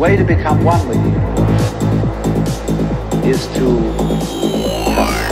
way to become one with you is to trust.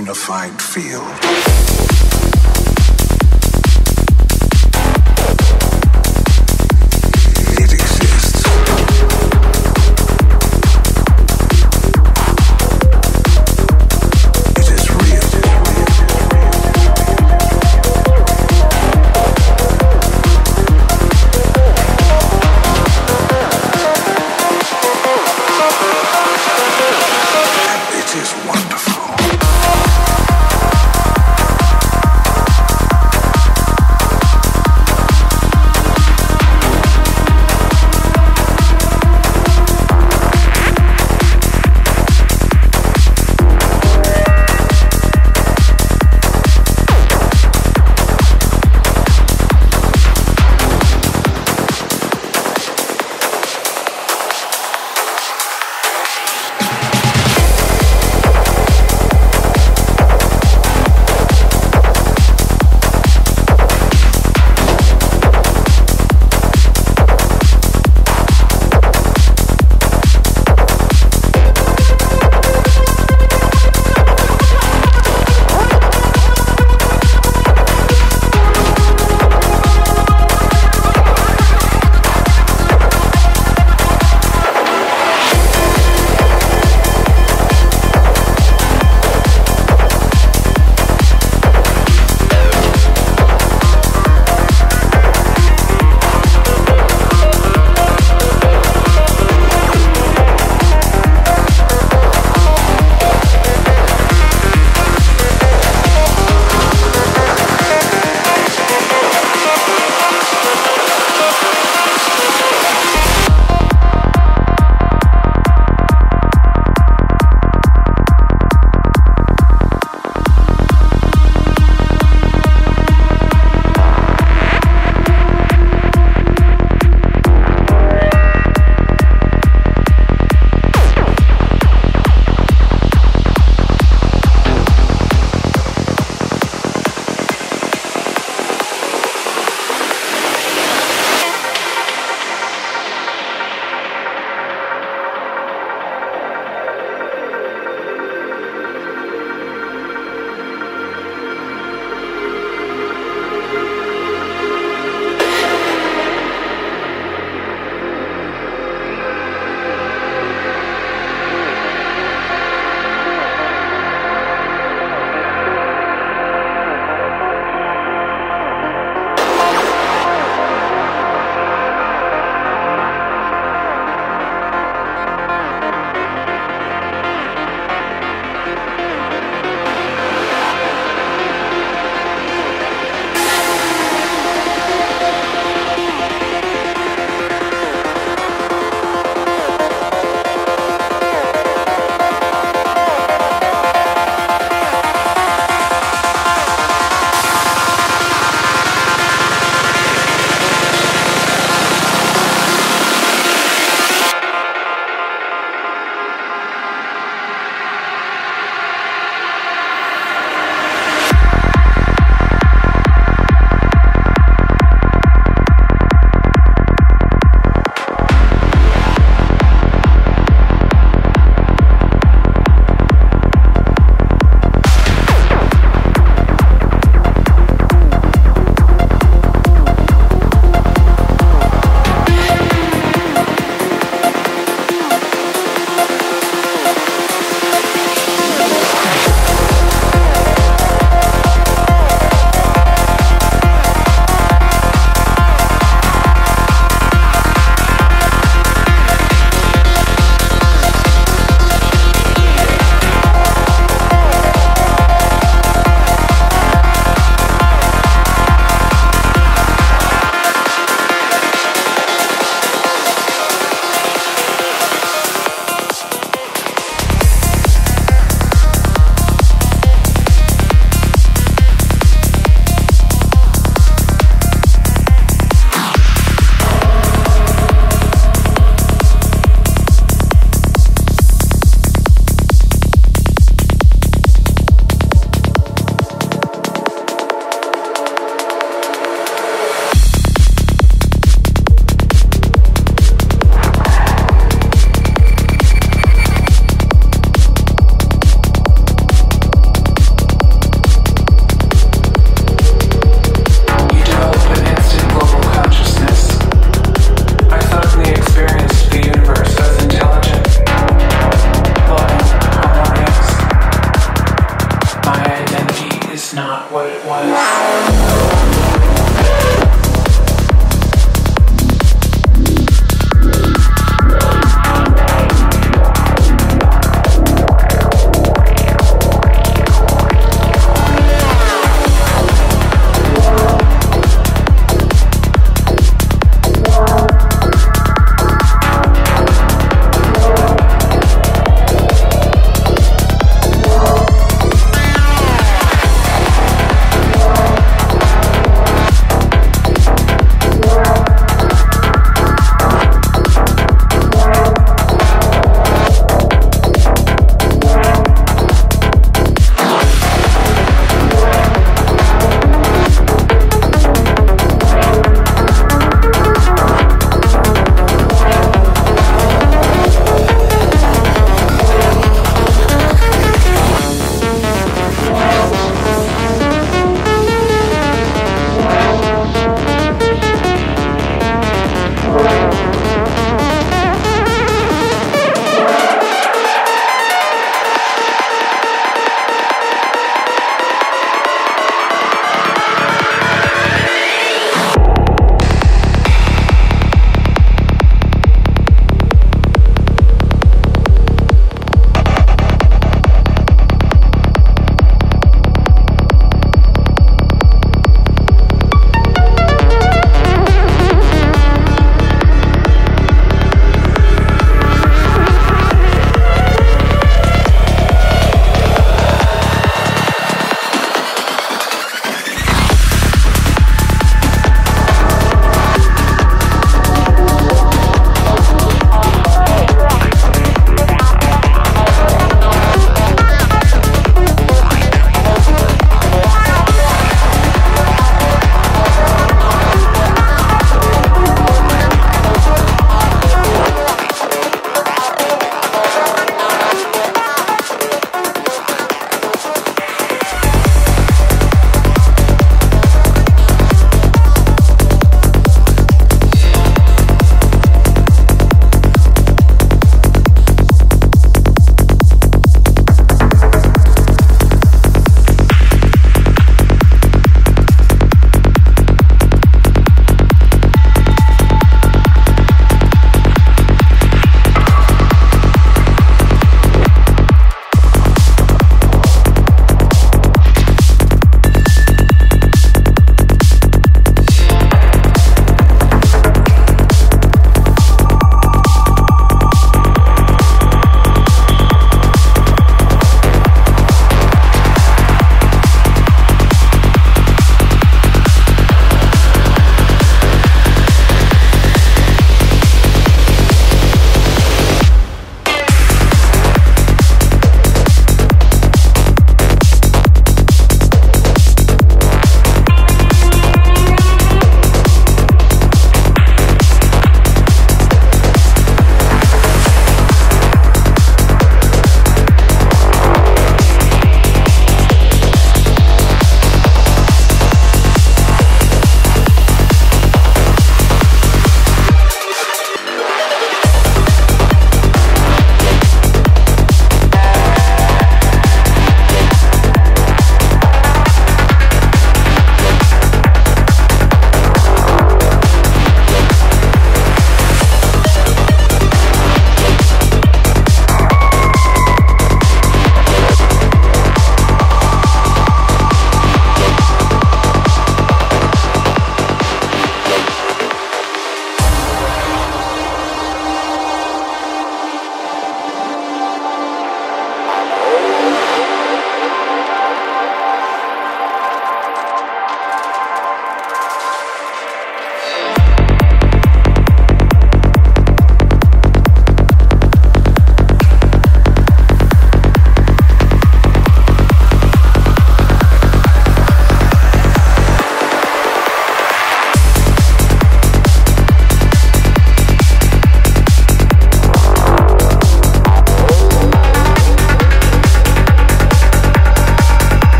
unified field. It is wonderful. it's not what it was.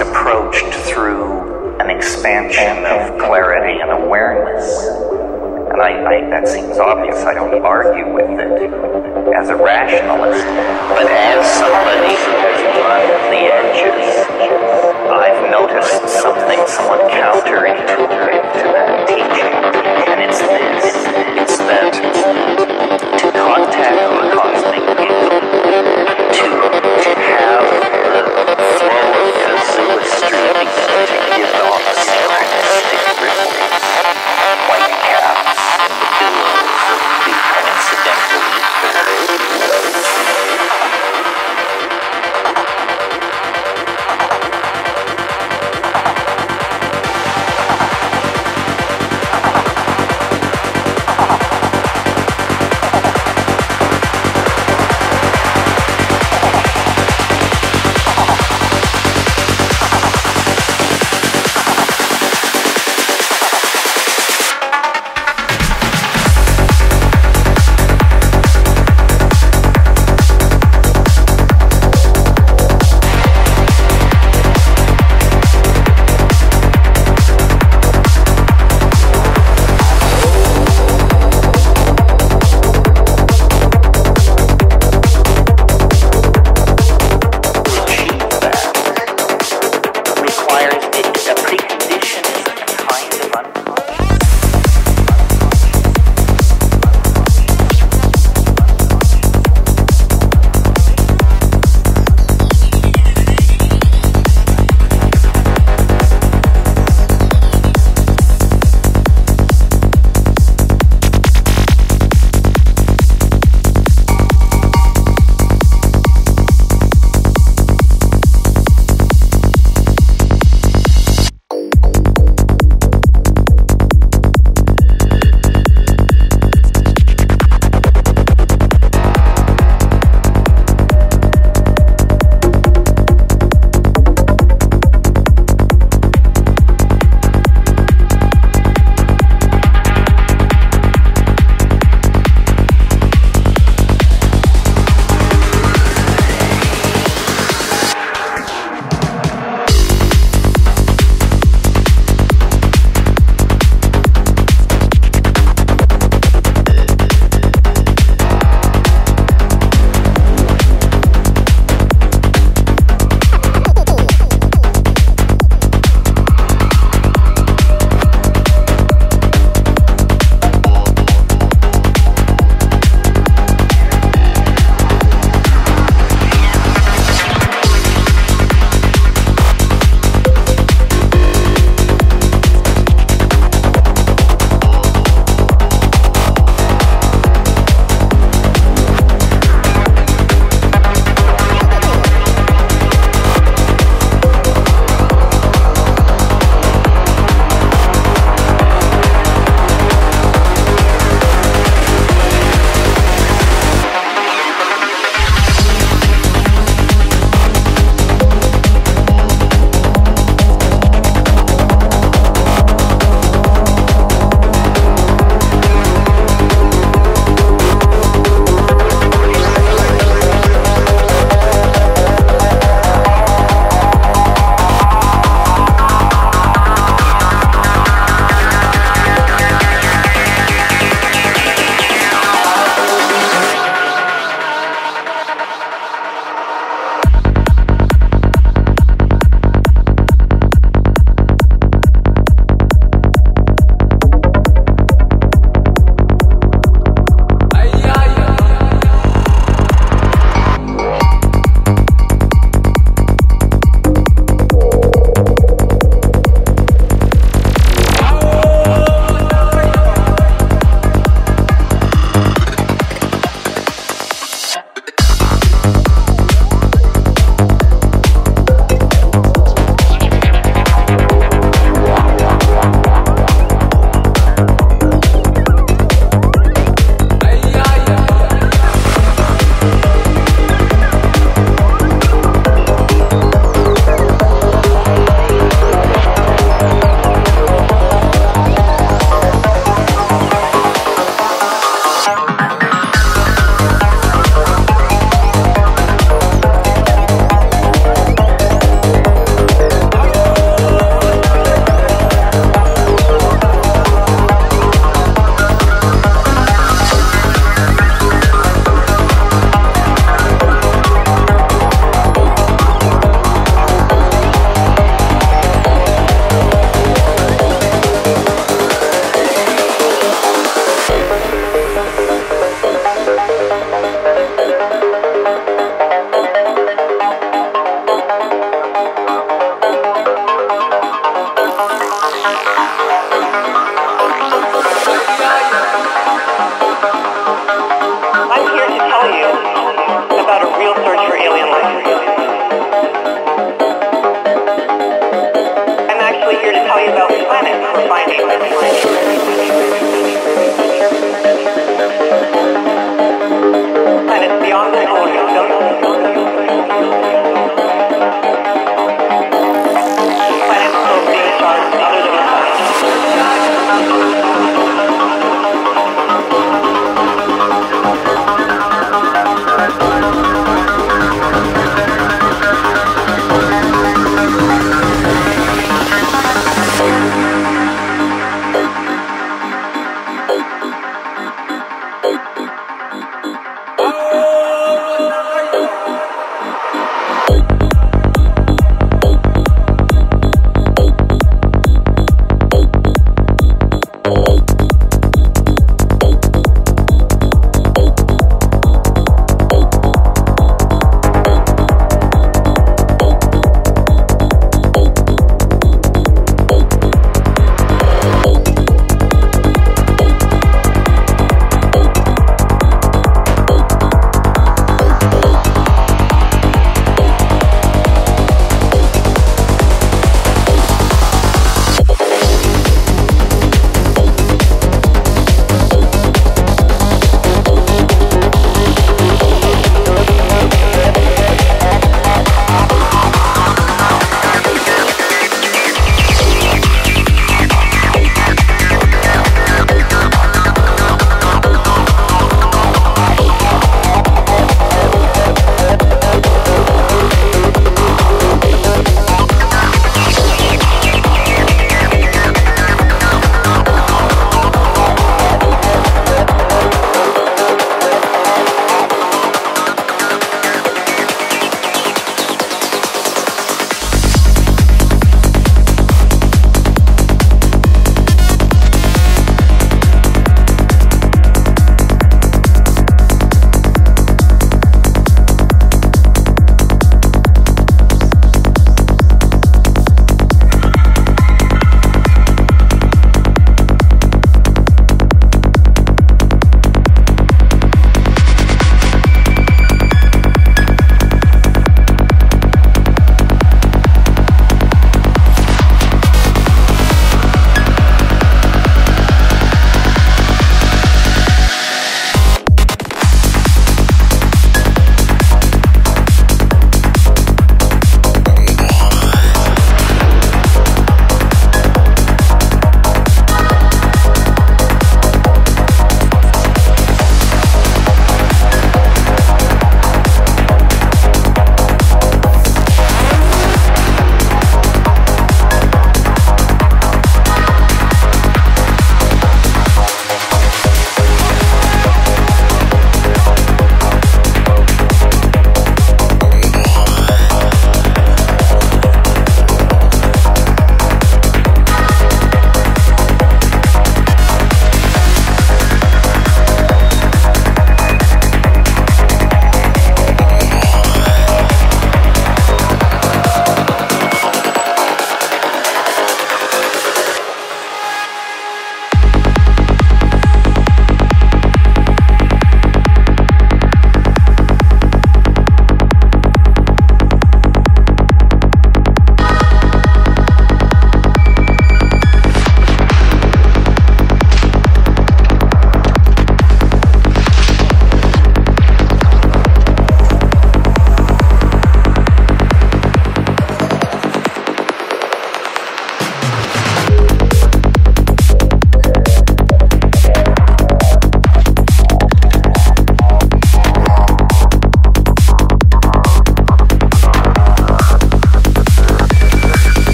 is approached through an expansion of clarity and awareness. And I that seems obvious. I don't argue with it as a rationalist, but as somebody who has run the edges, I've noticed something somewhat counterintuitive to that teaching, and it's this. It's that to contact the cosmic you, to have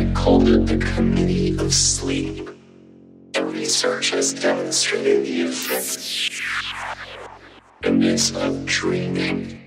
and called it the Committee of Sleep. And research has demonstrated the effectiveness of dreaming.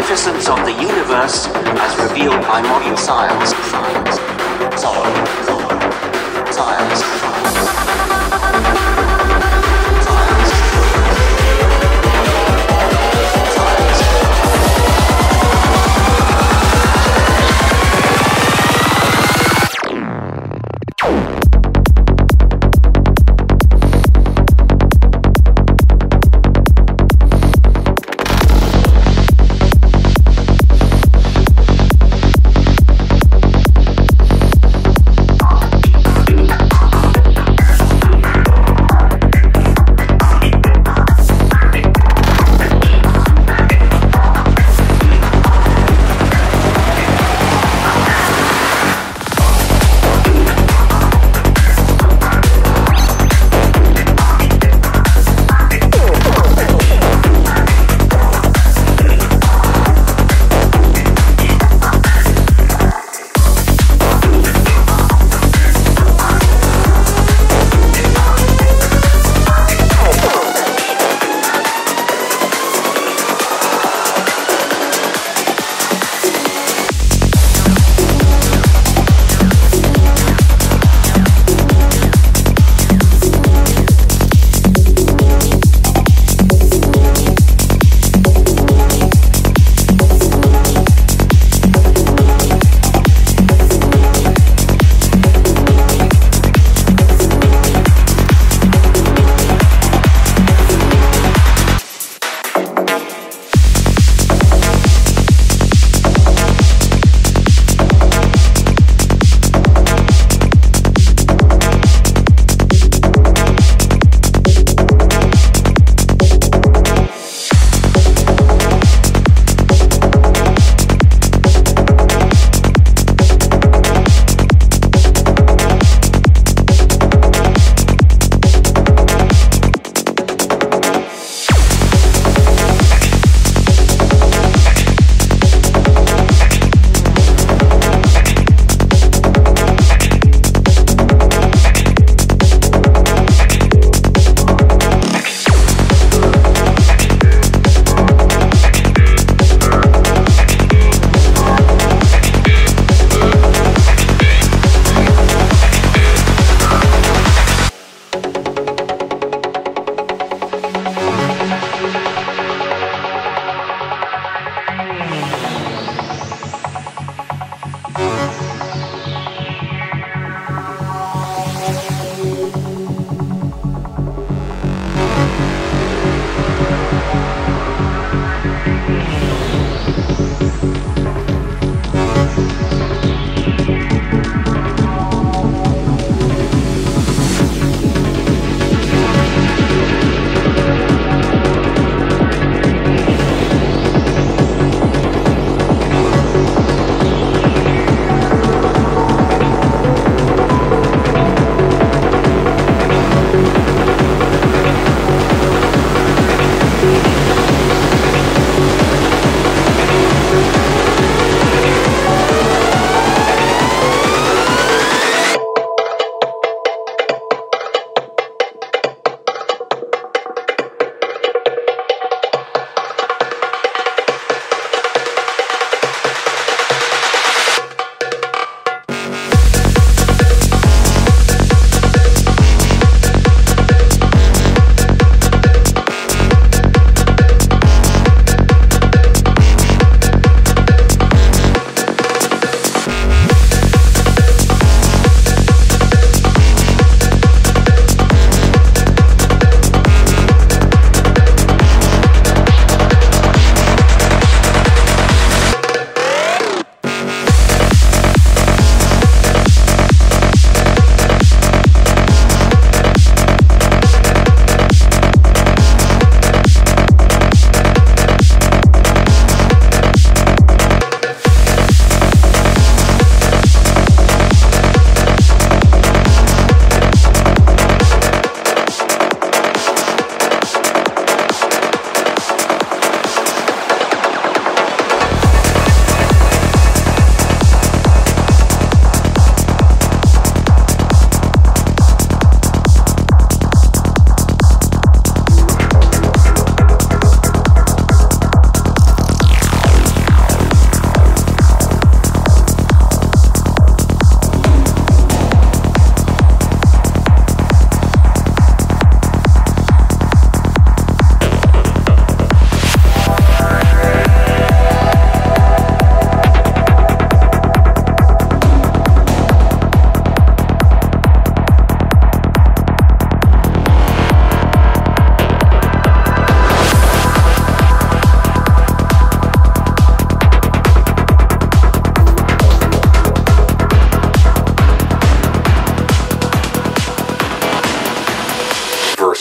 magnificence of the universe as revealed by modern science.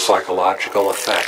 psychological effect.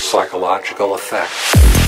Psychological effect.